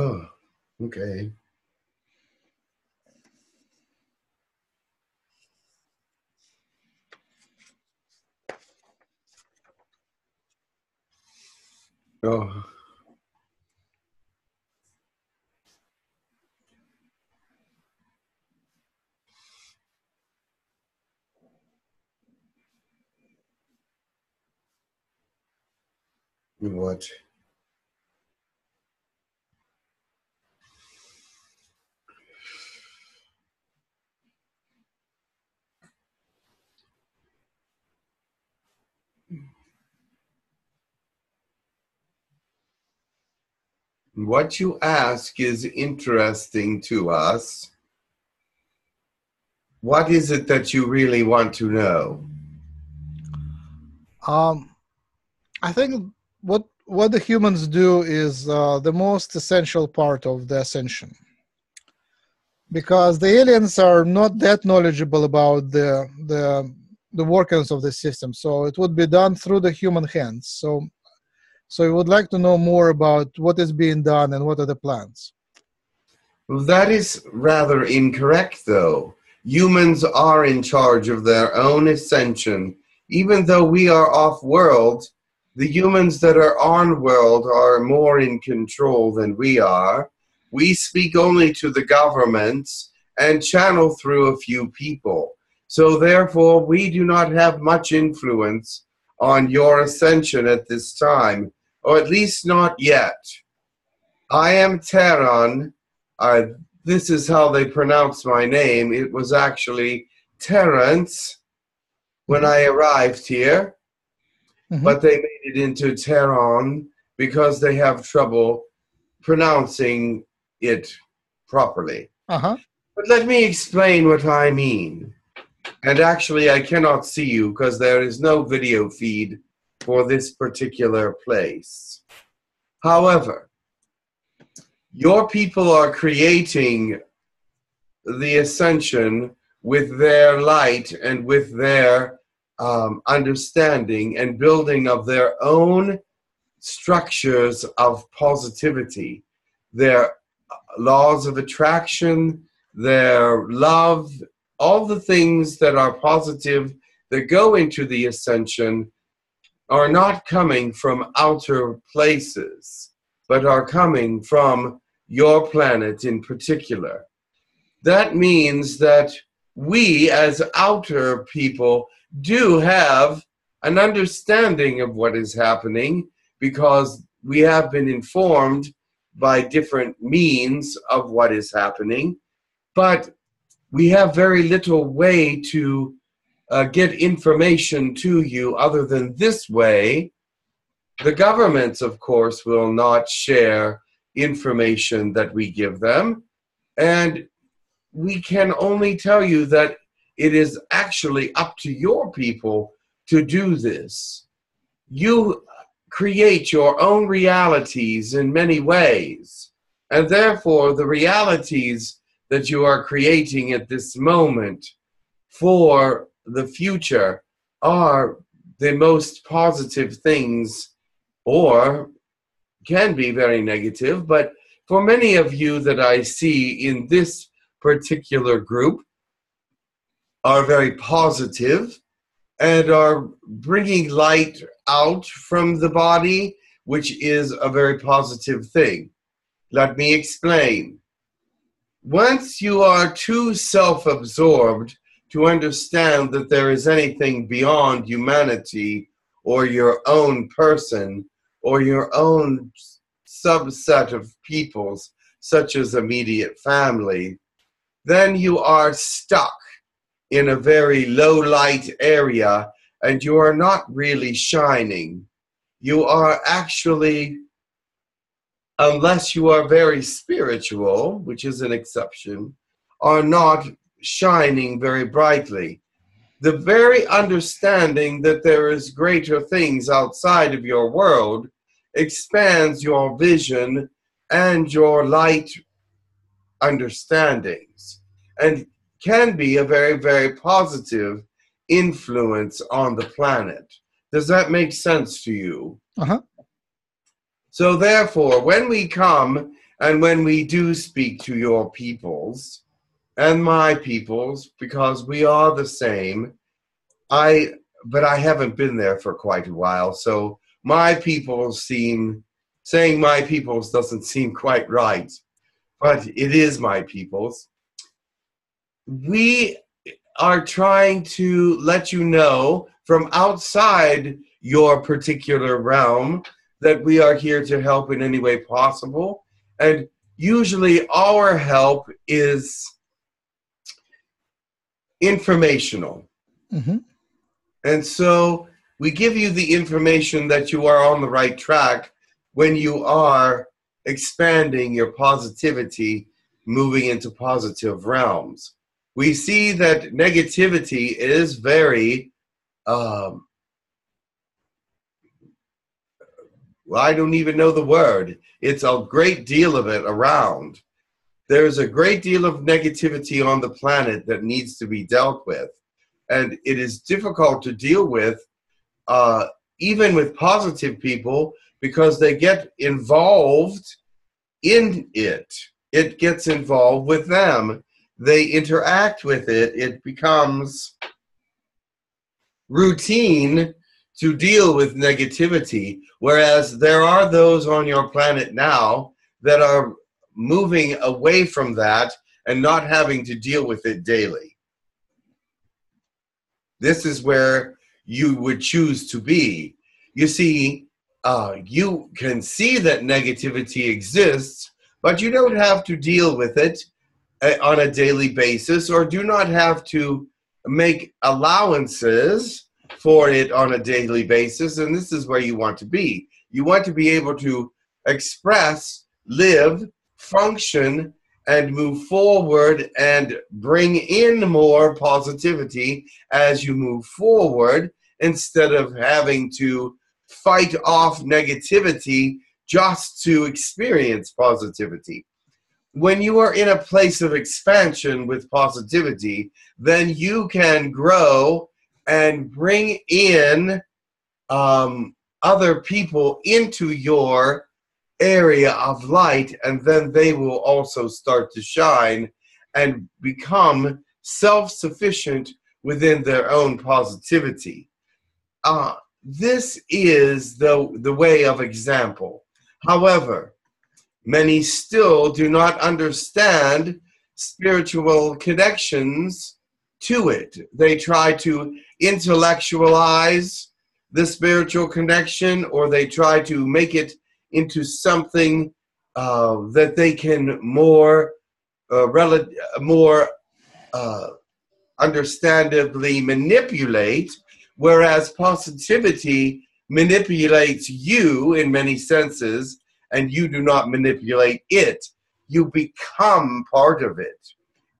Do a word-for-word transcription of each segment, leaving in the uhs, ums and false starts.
Oh, okay. Oh. What? What you ask is interesting to us. What is it that you really want to know? Um, I think what what the humans do is uh, the most essential part of the ascension, because the aliens are not that knowledgeable about the the the workings of the system. So it would be done through the human hands. So. So we would like to know more about what is being done and what are the plans. Well, that is rather incorrect, though. Humans are in charge of their own ascension. Even though we are off-world, the humans that are on-world are more in control than we are. We speak only to the governments and channel through a few people. So therefore, we do not have much influence on your ascension at this time. Or at least not yet. I am Terron. Uh, this is how they pronounce my name. It was actually Terrence when I arrived here, mm-hmm. but they made it into Terron because they have trouble pronouncing it properly. Uh-huh. But let me explain what I mean. And actually, I cannot see you because there is no video feed for this particular place. However, your people are creating the ascension with their light and with their um, understanding and building of their own structures of positivity, their laws of attraction, their love, all the things that are positive that go into the ascension are not coming from outer places, but are coming from your planet in particular. That means that we, as outer people, do have an understanding of what is happening because we have been informed by different means of what is happening, but we have very little way to Uh, get information to you other than this way. The governments, of course, will not share information that we give them. And we can only tell you that it is actually up to your people to do this. You create your own realities in many ways. And therefore, the realities that you are creating at this moment for the future are the most positive things, or can be very negative, but for many of you that I see in this particular group are very positive and are bringing light out from the body, which is a very positive thing. Let me explain. Once you are too self-absorbed to understand that there is anything beyond humanity or your own person or your own subset of peoples, such as immediate family, then you are stuck in a very low light area and you are not really shining. You are actually, unless you are very spiritual, which is an exception, are not shining very brightly. The very understanding that there is greater things outside of your world expands your vision and your light understandings, and can be a very, very positive influence on the planet. Does that make sense to you? Uh-huh. So therefore, when we come And when we do speak to your peoples and my peoples, because we are the same, I, but I haven't been there for quite a while, so my peoples seem, saying my peoples doesn't seem quite right, but it is my peoples. We are trying to let you know from outside your particular realm that we are here to help in any way possible. And usually our help is informational. Mm-hmm. And so we give you the information that you are on the right track when you are expanding your positivity, moving into positive realms. We see that negativity is very, um, I don't even know the word. It's a great deal of it around. There's a great deal of negativity on the planet that needs to be dealt with. And it is difficult to deal with, uh, even with positive people, because they get involved in it. It gets involved with them. They interact with it. It becomes routine to deal with negativity, whereas there are those on your planet now that are moving away from that and not having to deal with it daily. This is where you would choose to be. You see, uh, you can see that negativity exists, but you don't have to deal with it on a daily basis, or do not have to make allowances for it on a daily basis, and this is where you want to be. You want to be able to express, live, function, and move forward and bring in more positivity as you move forward, instead of having to fight off negativity just to experience positivity. When you are in a place of expansion with positivity, then you can grow and bring in um, other people into your area of light, and then they will also start to shine and become self-sufficient within their own positivity. Uh, this is the, the way of example. However, many still do not understand spiritual connections to it. They try to intellectualize the spiritual connection, or they try to make it into something uh, that they can more uh, rel- more uh, understandably manipulate, whereas positivity manipulates you in many senses, and you do not manipulate it. You become part of it.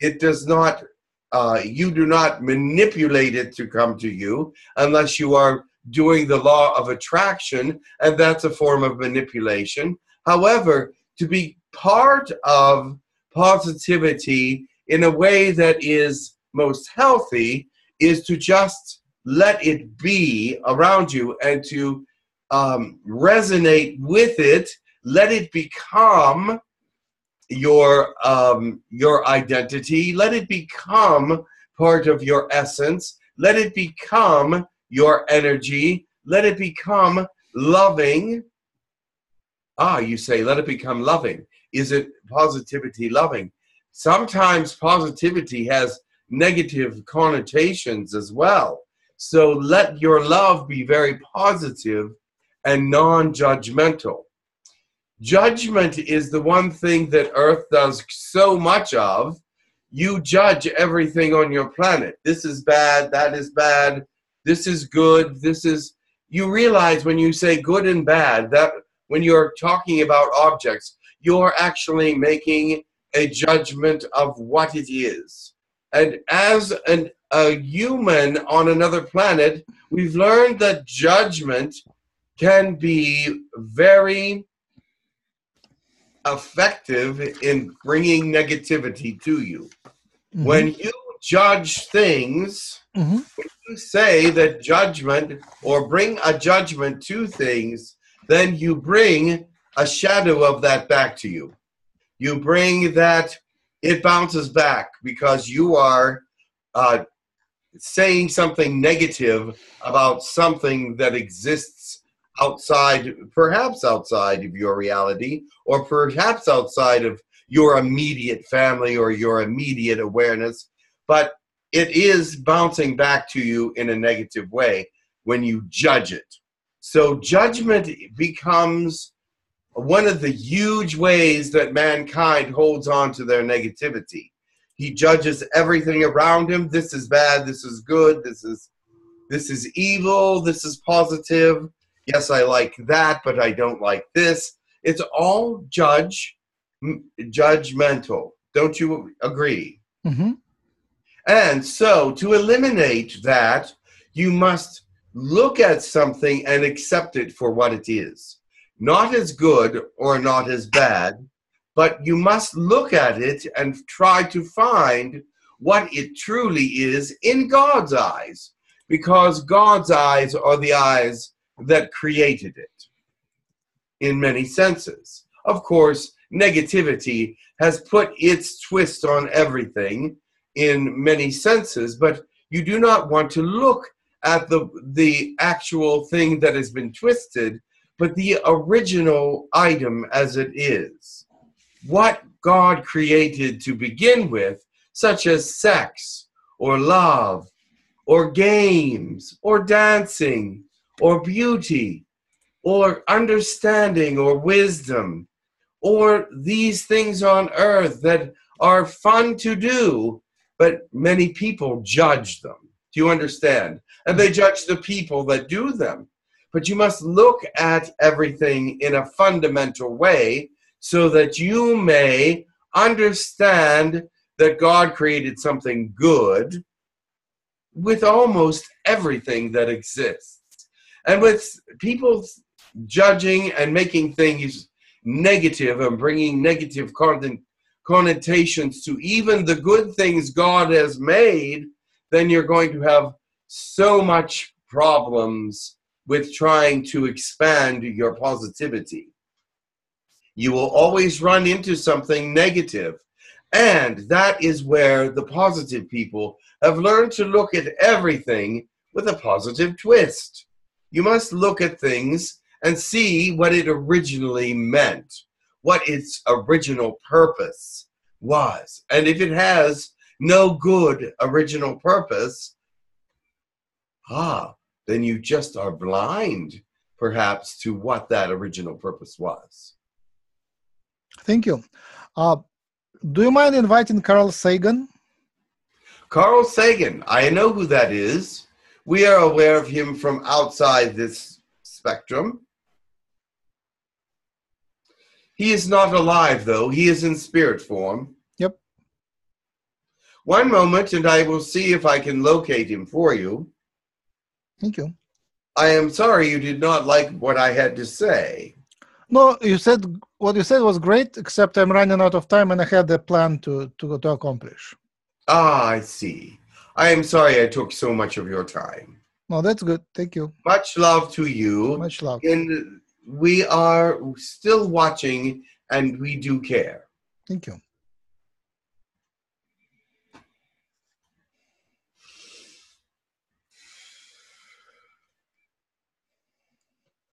It does not Uh, you do not manipulate it to come to you, unless you are doing the law of attraction, and that's a form of manipulation. However, to be part of positivity in a way that is most healthy is to just let it be around you and to um, resonate with it, let it become your um your identity, let it become part of your essence, let it become your energy, let it become loving. Ah, you say, let it become loving. Is it positivity loving? Sometimes positivity has negative connotations as well. So let your love be very positive and non-judgmental. Judgment is the one thing that Earth does so much of. You judge everything on your planet. This is bad, that is bad, this is good, this is... You realize when you say good and bad, that when you're talking about objects, you're actually making a judgment of what it is. And as an, a human on another planet, we've learned that judgment can be very effective in bringing negativity to you. Mm-hmm. When you judge things, mm-hmm. when you say that judgment or bring a judgment to things, then you bring a shadow of that back to you. you bring that, it bounces back because you are uh, saying something negative about something that exists outside, perhaps outside of your reality, or perhaps outside of your immediate family or your immediate awareness, but it is bouncing back to you in a negative way when you judge it. So judgment becomes one of the huge ways that mankind holds on to their negativity. He judges everything around him. This is bad, this is good, this is, this is evil, this is positive. Yes, I like that, but I don't like this. It's all judge, judgmental. Don't you agree? Mm-hmm. And so to eliminate that, you must look at something and accept it for what it is. Not as good or not as bad, but you must look at it and try to find what it truly is in God's eyes, because God's eyes are the eyes that created it in many senses. Of course, negativity has put its twist on everything in many senses, but you do not want to look at the, the actual thing that has been twisted, but the original item as it is. What God created to begin with, such as sex, or love, or games, or dancing, or beauty, or understanding, or wisdom, or these things on earth that are fun to do, but many people judge them. Do you understand? And they judge the people that do them. But you must look at everything in a fundamental way so that you may understand that God created something good with almost everything that exists. And with people judging and making things negative and bringing negative content connotations to even the good things God has made, then you're going to have so much problems with trying to expand your positivity. You will always run into something negative, and that is where the positive people have learned to look at everything with a positive twist. You must look at things and see what it originally meant, what its original purpose was. And if it has no good original purpose, ah, then you just are blind, perhaps, to what that original purpose was. Thank you. Uh, do you mind inviting Carl Sagan? Carl Sagan, I know who that is. We are aware of him from outside this spectrum. He is not alive, though. He is in spirit form. Yep. One moment, and I will see if I can locate him for you. Thank you. I am sorry you did not like what I had to say. No, you said what you said was great, except I'm running out of time, and I had a plan to, to, to accomplish. Ah, I see. I am sorry I took so much of your time. No, that's good. Thank you. Much love to you. Much love. In, We are still watching, and we do care. Thank you.